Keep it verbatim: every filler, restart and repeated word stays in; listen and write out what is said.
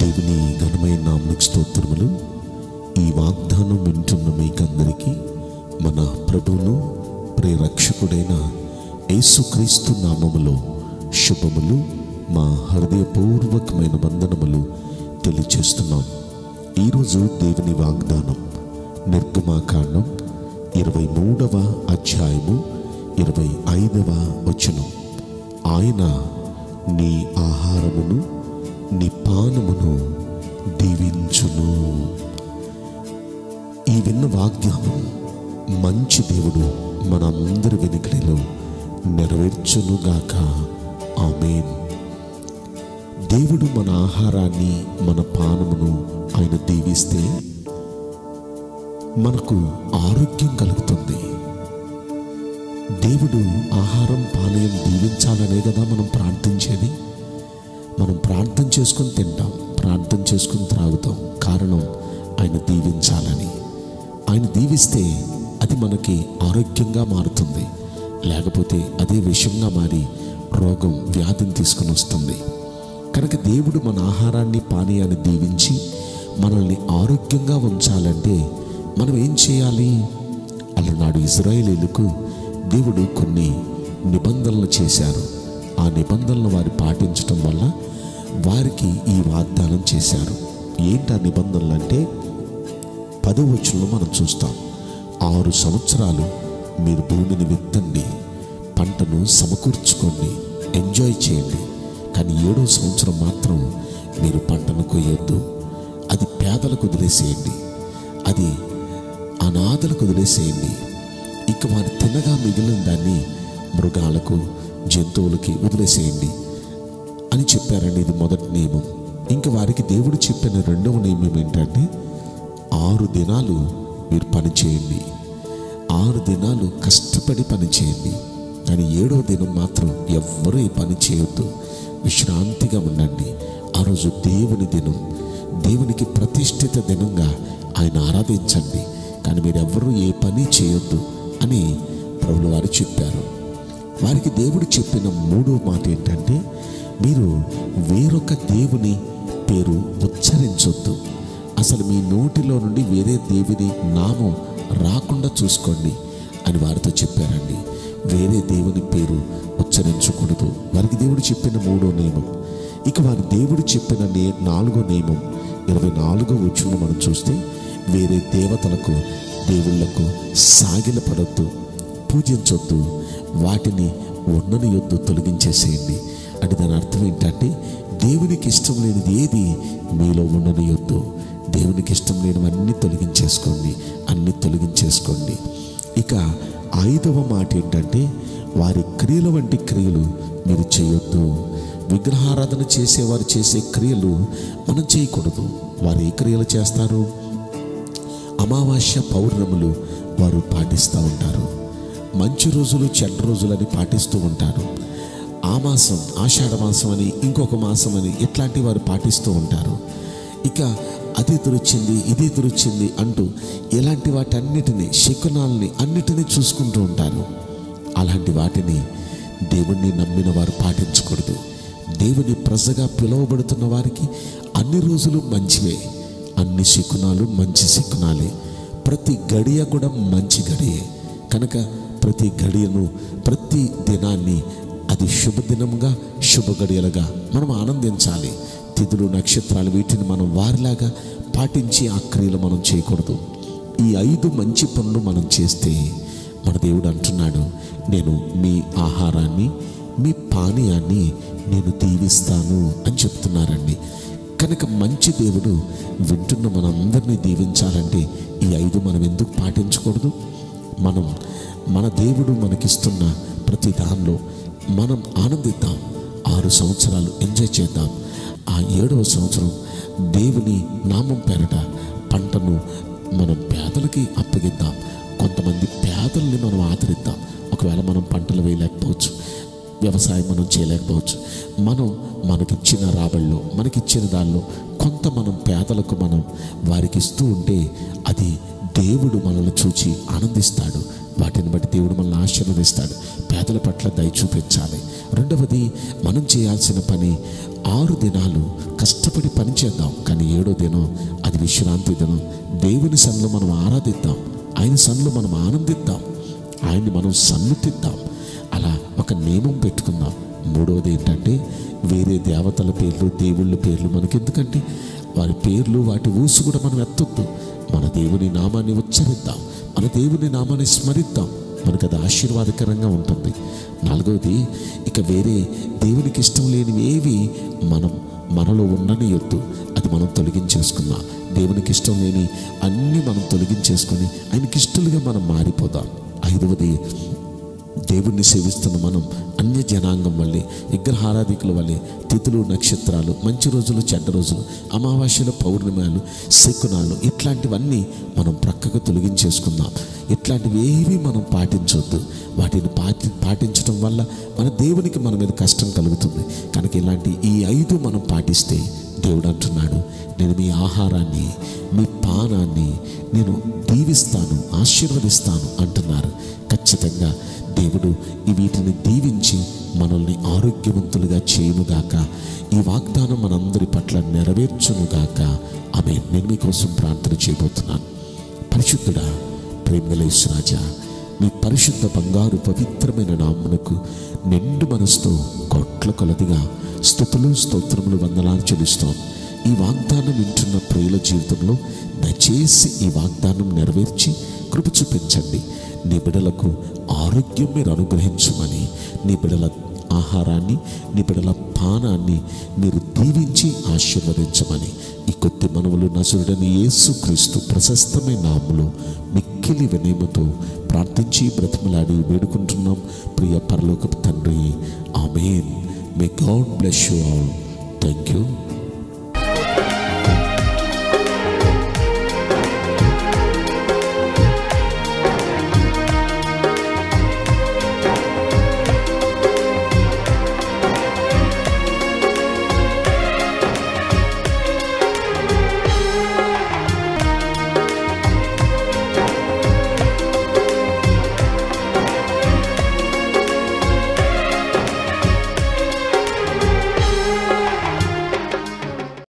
దేవుని ఘనమైన నామమునకు స్తోత్రములు। ఈ వాగ్దానం వింటున్న మీకందరికీ మన ప్రభువును ప్రియరక్షకుడైన యేసుక్రీస్తు నామములో శుభములు, మా హృదయపూర్వకమైన వందనములు తెలియజేస్తున్నాం। ఈరోజు దేవుని వాగ్దానం నిర్గమకాండం ఇరవై మూడవ అధ్యాయము ఇరవై ఐదవ వచనం, ఆయన నీ ఆహారమును నీ పానమును దీవించును। ఈ విన్న వాగ్దానం మంచి దేవుడు మనందరి వెనుకలో నెరవేర్చునుగాక, ఆమేన్। దేవుడు మన ఆహారాన్ని మన పానమును ఆయన దీవిస్తే మనకు ఆరోగ్యం కలుగుతుంది। దేవుడు ఆహారం పానీయం దీవించాలనే కదా మనం ప్రార్థించేది। మనం ప్రార్థన చేసుకుని తింటాం, ప్రార్థన చేసుకుని త్రాగుతాం, కారణం ఆయన దీవించాలని। ఆయన దీవిస్తే అది మనకి ఆరోగ్యంగా మారుతుంది, లేకపోతే అదే విషంగా మారి రోగం వ్యాధిని తీసుకుని వస్తుంది। కనుక దేవుడు మన ఆహారాన్ని పానీయాన్ని దీవించి మనల్ని ఆరోగ్యంగా ఉంచాలంటే మనం ఏం చేయాలి? అలనాడు ఇజ్రాయేలీలకు దేవుడు కొన్ని నిబంధనలు చేశారు। ఆ నిబంధనలు వారు పాటించడం వల్ల వారికి ఈ వాగ్దానం చేశారు। ఏంటి ఆ నిబంధనలు అంటే, పదో వచనంలో మనం చూస్తాం, ఆరు సంవత్సరాలు మీరు భూమిని విత్తండి, పంటను సమకూర్చుకోండి, ఎంజాయ్ చేయండి, కానీ ఏడో సంవత్సరం మాత్రం మీరు పంటను కొయ్యొద్దు, అది పేదలకు వదిలేసేయండి, అది అనాథలకు వదిలేసేయండి, ఇక వారు తినగా మిగిలిన దాన్ని మృగాలకు జంతువులకి వదిలేసేయండి అని చెప్పారండి। ఇది మొదటి నియమం। ఇంకా వారికి దేవుడు చెప్పిన రెండవ నియమం ఏంటంటే, ఆరు దినాలు మీరు పనిచేయండి, ఆరు దినాలు కష్టపడి పనిచేయండి, కానీ ఏడవ దినం మాత్రం ఎవ్వరూ ఈ పని చేయొద్దు, విశ్రాంతిగా ఉండండి। ఆ రోజు దేవుని దినం, దేవునికి ప్రతిష్ఠిత దినంగా ఆయన ఆరాధించండి, కానీ మీరెవ్వరూ ఏ పని చేయొద్దు అని ప్రభువు వారు చెప్పారు। వారికి దేవుడు చెప్పిన మూడో మాట ఏంటంటే, మీరు వేరొక దేవుని పేరు ఉచ్చరించొద్దు, అసలు మీ నోటిలో నుండి వేరే దేవుని నామం రాకుండా చూసుకోండి అని వారితో చెప్పారండి। వేరే దేవుని పేరు ఉచ్చరించకూడదు, వారికి దేవుడు చెప్పిన మూడో నియమం। ఇక వారి దేవుడు చెప్పిన నే నాలుగో నియమం ఇరవై నాలుగో వచనం మనం చూస్తే, వేరే దేవతలకు దేవుళ్లకు సాగిల పడొద్దు, పూజించొద్దు, వాటిని ఉండని యొద్దు తొలగించేసేయండి। అంటే దాని అర్థం ఏంటంటే, దేవునికి ఇష్టం లేనిది ఏది మీలో ఉండని యొద్దు, దేవునికి ఇష్టం లేనివన్నీ తొలగించేసుకోండి, అన్నీ తొలగించేసుకోండి। ఇక ఐదవ మాట ఏంటంటే, వారి క్రియల వంటి క్రియలు మీరు చేయొద్దు, విగ్రహారాధన చేసేవారు చేసే క్రియలు మనం చేయకూడదు। వారు ఏ క్రియలు చేస్తారు? అమావాస్య పౌర్ణములు వారు పాటిస్తూ ఉంటారు, మంచి రోజులు చెడ్డ రోజులని పాటిస్తూ ఉంటారు, ఆ మాసం ఆషాఢ మాసం అని ఇంకొక మాసం అని ఇట్లాంటి వారు పాటిస్తూ ఉంటారు। ఇక అది ఎదురొచ్చింది ఇది ఎదురొచ్చింది అంటూ ఇలాంటి వాటన్నిటిని శకునాలని అన్నిటినీ చూసుకుంటూ ఉంటారు। అలాంటి వాటిని దేవుణ్ణి నమ్మిన వారు పాటించకూడదు। దేవుని ప్రజగా పిలువబడుతున్న వారికి అన్ని రోజులు మంచివే, అన్ని శకునాలు మంచి శకునాలే, ప్రతి గడియ కూడా మంచి గడియే। కనుక ప్రతి గడియను ప్రతి దినాన్ని అది శుభదినంగా శుభ గడియలుగా మనం ఆనందించాలి। తిథులు నక్షత్రాలు వీటిని మనం వారిలాగా పాటించి ఆ క్రియలు మనం చేయకూడదు। ఈ ఐదు మంచి పనులు మనం చేస్తే మన దేవుడు అంటున్నాడు, నేను మీ ఆహారాన్ని మీ పానీయాన్ని నేను దీవిస్తాను అని చెప్తున్నారండి। కనుక మంచి దేవుడు వింటున్న మనందరినీ దీవించాలంటే ఈ ఐదు మనం ఎందుకు పాటించకూడదు? మనం మన దేవుడు మనకిస్తున్న ప్రతి దానిలో మనం ఆనందిద్దాం, ఆరు సంవత్సరాలు ఎంజాయ్ చేద్దాం, ఆ ఏడవ సంవత్సరం దేవుని నామం పేరట పంటను మనం పేదలకి అప్పగిద్దాం, కొంతమంది పేదల్ని మనం ఆదరిద్దాం। ఒకవేళ మనం పంటలు వేయలేకపోవచ్చు, వ్యవసాయం మనం చేయలేకపోవచ్చు, మనం మనకిచ్చిన రాబడిలో మనకిచ్చిన దానిలో కొంత మనం పేదలకు మనం వారికి ఇస్తూ ఉంటే అది దేవుడు మనల్ని చూచి ఆనందిస్తాడు, వాటిని బట్టి దేవుడు మనల్ని ఆశీర్వదిస్తాడు। పేదల పట్ల దయ చూపించాలి, రెండవది మనం చేయాల్సిన పని ఆరు దినాలు కష్టపడి పని చేద్దాం కానీ ఏడో దినం అది విశ్రాంతి దినం దేవుని సన్నిధిలో మనం ఆరాధిద్దాం ఆయన సన్నిధిలో మనం ఆనందిద్దాం ఆయన్ని మనం సన్నితిద్దాం అలా ఒక నియమం పెట్టుకుందాం మూడోది ఏంటంటే వేరే దేవతల పేర్లు దేవుళ్ళ పేర్లు మనకి ఎందుకంటే వారి పేర్లు వాటి ఊసు కూడా మనం ఎత్తొద్దు మన దేవుని నామాన్ని ఉచ్చరిద్దాం మన దేవుని నామాన్ని స్మరిద్దాం మనకు అది ఆశీర్వాదకరంగా ఉంటుంది నాలుగోది ఇక వేరే దేవునికి ఇష్టం లేనివి ఏవి మనం మనలో ఉండనియొద్దు అది మనం తొలగించేసుకుందాం దేవునికి ఇష్టం లేని అన్నీ మనం తొలగించేసుకొని ఆయనకి ఇష్టలుగా మనం మారిపోదాం ఐదవది దేవుణ్ణి సేవిస్తున్న మనం అన్య జనాంగం వల్లే విగ్రహారాధికుల వల్లే తిథులు నక్షత్రాలు మంచి రోజులు చెడ్డ రోజులు అమావాస్యలు పౌర్ణిమలు శకునాలు ఇట్లాంటివన్నీ మనం ప్రక్కకు తొలగించేసుకుందాం ఇట్లాంటివి ఏవి మనం పాటించొద్దు వాటిని పాటి పాటించడం వల్ల మన దేవునికి మన మీద కష్టం కలుగుతుంది కనుక ఇలాంటి ఈ ఐదు మనం పాటిస్తే దేవుడు అంటున్నాడు నేను మీ ఆహారాన్ని మీ పానాన్ని నేను దీవిస్తాను ఆశీర్వదిస్తాను అంటున్నారు ఖచ్చితంగా దేవుడు ఈ వీటిని దీవించి మనల్ని ఆరోగ్యవంతులుగా చేయునుగాక ఈ వాగ్దానం మనందరి పట్ల నెరవేర్చునుగాక ఆమేన్ నేను మీకోసం ప్రార్థన చేయబోతున్నాను పరిశుద్ధుడా ప్రేమగల యేసురాజా మీ పరిశుద్ధ బంగారు పవిత్రమైన నామమునకు నిండు మనసుతో కోట్ల కొలదిగా స్తుతులు స్తోత్రములు వందనాలు చెల్లిస్తాం ఈ వాగ్దానం వింటున్న ప్రియుల జీవితంలో దయచేసి ఈ వాగ్దానం నెరవేర్చి కృప చూపించండి నీ బిడ్డలకు ఆరోగ్యం మీరు అనుగ్రహించమని నీ బిడ్డల ఆహారాన్ని నీ బిడ్డల పానాన్ని మీరు దీవించి ఆశీర్వదించమని ఈ కొద్ది మనవులు నజరుడని యేసుక్రీస్తు ప్రశస్తమైన నామములో మిక్కిలి వినయముతో ప్రార్థించి బ్రతిమలాడి వేడుకుంటున్నాం ప్రియ పరలోకపు తండ్రి ఆమేన్ may God bless you all thank you.